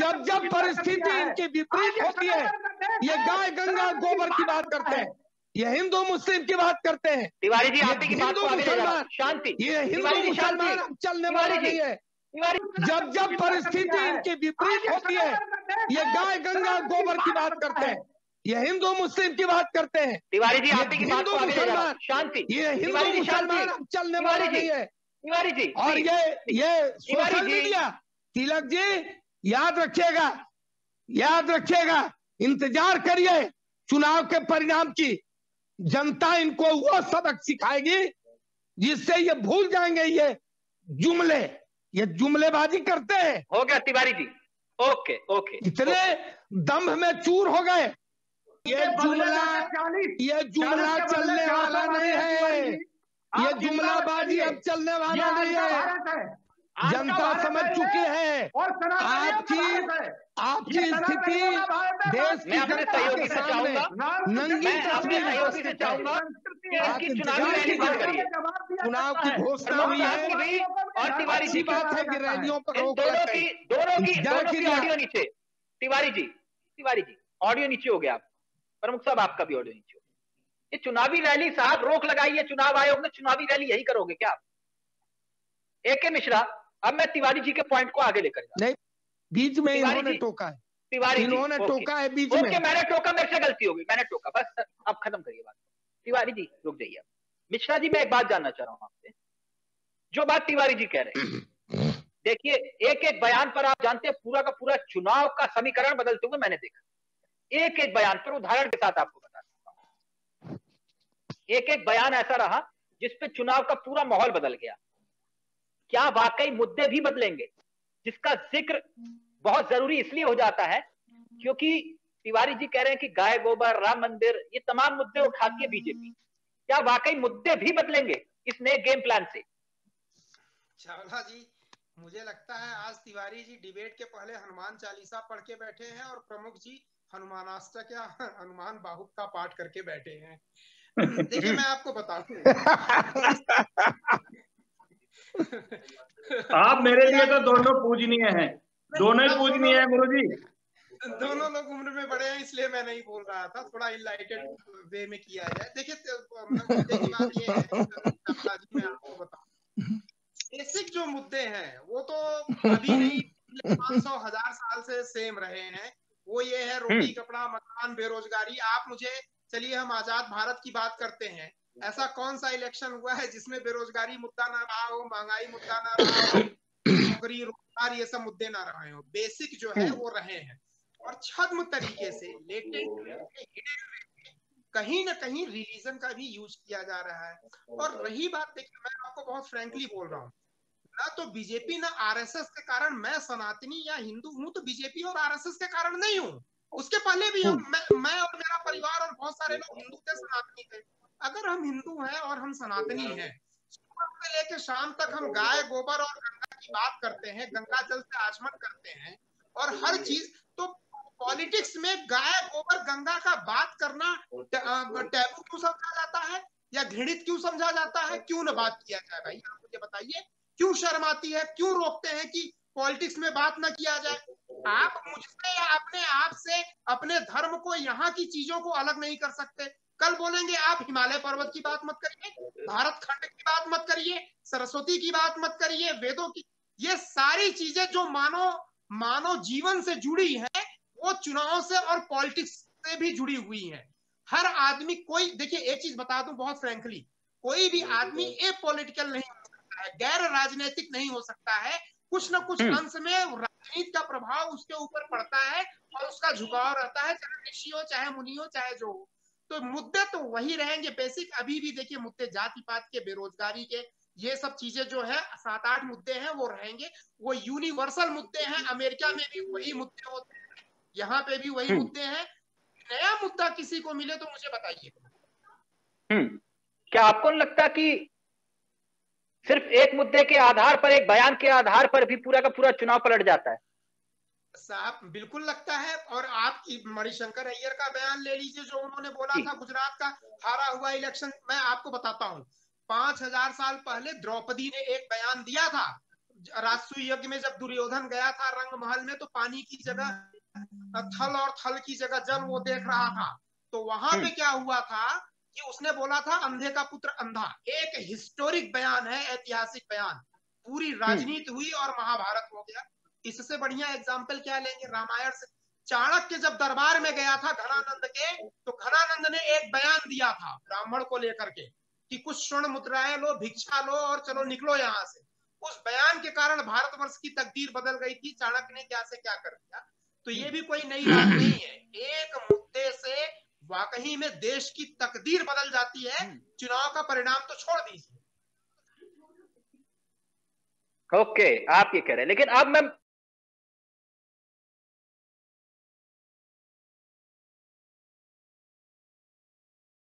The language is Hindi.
जब जब परिस्थिति इनके विपरीत होती है, ये गाय गंगा गोबर की बात करते हैं, ये हिंदू मुस्लिम की बात करते हैं। तिवारी जी आप की बात को आगे ले जाओ, शांति। ये हिंदू मुसलमान चलने वाली नहीं है। जब जब परिस्थिति इनके विपरीत होती है, ये गाय गंगा गोबर की बात करते हैं, ये हिंदू मुस्लिम की बात करते हैं। तिवारी जी आप की बात को आगे ले जाओ, शांति। ये हिंदू मुसलमान चलने वाली नहीं है। तिवारी जी और ये सोशल मीडिया, तिलक जी याद रखिएगा, याद रखिएगा, इंतजार करिए चुनाव के परिणाम की। जनता इनको वो सबक सिखाएगी जिससे ये भूल जाएंगे ये जुमलेबाजी करते हैं। हो गया तिवारी जी, ओके ओके। इतने दम्भ में चूर हो गए। ये जुमला चलने वाला नहीं है, ये जुमलाबाजी अब चलने वाला नहीं है। जनता समझ चुकी है आपकी स्थिति देश की जनता के सामने नंगी तस्वीर। चुनाव की घोषणा हुई है और तिवारी जी बात है कि रैलियों पर रोक लगाई। दोनों की ऑडियो नीचे। तिवारी जी ऑडियो नीचे हो गया। आप प्रमुख साहब आपका भी ऑडियो नीचे हो गया। ये चुनावी रैली साहब रोक लगाई है चुनाव आयोग ने। चुनावी रैली यही करोगे क्या आप? ए.के. मिश्रा, अब मैं तिवारी जी के पॉइंट को आगे लेकर नहीं, बीच में इन्होंने टोका है। तिवारी जी इन्होंने टोका है बीच में। ओके, मैंने टोका, मेरे से गलती हो गई, मैंने टोका। बस अब खत्म करिए बात। तिवारी जी रुक जाइए। मिश्रा जी, मैं एक बात जानना चाह रहा हूँ आपसे, जो बात तिवारी जी कह रहे हैं। देखिए, एक एक बयान पर आप जानते हैं पूरा का पूरा चुनाव का समीकरण बदलते हुए मैंने देखा। एक एक बयान पर उदाहरण के साथ आपको बता सकता हूँ। एक एक बयान ऐसा रहा जिसपे चुनाव का पूरा माहौल बदल गया। क्या वाकई मुद्दे भी बदलेंगे? जिसका जिक्र बहुत जरूरी इसलिए हो जाता है क्योंकि तिवारी जी कह रहे हैं कि गाय गोबर, राम मंदिर, ये तमाम मुद्दे उठाती है बीजेपी। क्या वाकई मुद्दे भी बदलेंगे इस नए गेम प्लान से? चावला जी, मुझे लगता है आज तिवारी जी डिबेट के पहले हनुमान चालीसा पढ़ के बैठे हैं और प्रमुख जी हनुमानाष्टक या हनुमान बाहुक का पाठ करके बैठे हैं। देखिए, मैं आपको बताता हूँ। आप मेरे लिए तो दोनों पूजनीय हैं, दोनों ही पूजनीय हैं गुरुजी। दोनों लोग उम्र में बड़े हैं, इसलिए मैं नहीं बोल रहा था, थोड़ा इनलाइटेड वे में किया जाए। देखिए, बात ये है, मैं आपको बताऊं, बेसिक जो मुद्दे हैं वो तो अभी नहीं, 500,000 साल से सेम रहे हैं। वो ये है रोटी, कपड़ा, मकान, बेरोजगारी। आप मुझे, चलिए हम आजाद भारत की बात करते हैं, ऐसा कौन सा इलेक्शन हुआ है जिसमें बेरोजगारी मुद्दा ना रहा हो, महंगाई मुद्दा ना रहा हो, नौकरी, रोजगार, ये सब मुद्दे ना रहे हो। बेसिक जो है वो रहे हैं और छद्म तरीके से, लेटेस्ट, कहीं ना कहीं रिलीजन का भी यूज किया जा रहा है। और रही बात, देखिए, मैं आपको बहुत फ्रेंकली बोल रहा हूँ, ना तो बीजेपी ना आरएसएस के कारण मैं सनातनी या हिंदू हूँ तो बीजेपी और आरएसएस के कारण नहीं हूँ। उसके पहले भी मैं और मेरा परिवार और बहुत सारे लोग हिंदू थे, सनातनी थे। अगर हम हिंदू हैं और हम सनातनी हैं, सुबह से लेकर शाम तक हम गाय गोबर और गंगा की बात करते हैं, गंगा जल से आचमन करते हैं और हर चीज, तो पॉलिटिक्स में गाय गोबर गंगा का बात करना टैबू क्यों समझा जाता है या घृणित क्यों समझा जाता है? क्यों ना बात किया जाए भाई, आप मुझे बताइए। क्यों शर्म आती है? क्यों रोकते हैं कि पॉलिटिक्स में बात ना किया जाए? आप मुझसे या अपने आप से अपने धर्म को, यहाँ की चीजों को अलग नहीं कर सकते। कल बोलेंगे आप हिमालय पर्वत की बात मत करिए, भारत खंड की बात मत करिए, सरस्वती की बात मत करिए, वेदों की, ये सारी चीजें जो मानव जीवन से जुड़ी हैं, वो चुनाव से और पॉलिटिक्स से भी जुड़ी हुई हैं। हर आदमी, कोई, देखिए एक चीज बता दूं बहुत फ्रेंकली, कोई भी आदमी ए पॉलिटिकल नहीं हो सकता है, गैर राजनीतिक नहीं हो सकता है। कुछ ना कुछ अंश में राजनीति का प्रभाव उसके ऊपर पड़ता है और उसका झुकाव रहता है, चाहे ऋषि हो, चाहे मुनि हो, चाहे जो हो। तो मुद्दे तो वही रहेंगे बेसिक। अभी भी देखिए मुद्दे जाति पात के, बेरोजगारी के, ये सब चीजें जो है, 7-8 मुद्दे हैं वो रहेंगे। वो यूनिवर्सल मुद्दे हैं, अमेरिका में भी वही मुद्दे होते हैं, यहाँ पे भी वही मुद्दे हैं। नया मुद्दा किसी को मिले तो मुझे बताइए। क्या आपको लगता कि सिर्फ एक मुद्दे के आधार पर, एक बयान के आधार पर भी पूरा का पूरा चुनाव पलट जाता है? साहब बिल्कुल लगता है। और आपकी मणिशंकर अय्यर का बयान ले लीजिए, जो उन्होंने बोला था गुजरात का हारा हुआ इलेक्शन। मैं आपको बताता हूँ, 5000 साल पहले द्रौपदी ने एक बयान दिया था राजसूय यज्ञ में जब दुर्योधन गया था रंगमहल में तो पानी की जगह थल और थल की जगह जल वो देख रहा था। तो वहां पे क्या हुआ था कि उसने बोला था अंधे का पुत्र अंधा। एक हिस्टोरिक बयान है, ऐतिहासिक बयान, पूरी राजनीति हुई और महाभारत हो गया। इससे बढ़िया एग्जाम्पल क्या लेंगे रामायण से। चाणक्य जब दरबार में गया था घनानंद के, तो घनानंद ने एक बयान दिया था ब्राह्मण को लेकर के कि कुछ स्वर्ण मुद्राएं लो, भिक्षा लो और चलो निकलो यहाँ से। उस बयान के कारण भारतवर्ष की तकदीर बदल गई थी, चाणक्य ने क्या से क्या कर दिया। तो ये भी कोई नई बात नहीं है, एक मुद्दे से वाकई में देश की तकदीर बदल जाती है। चुनाव का परिणाम तो छोड़ दीजिए। ओके, आप ये कह रहे हैं, लेकिन अब मैं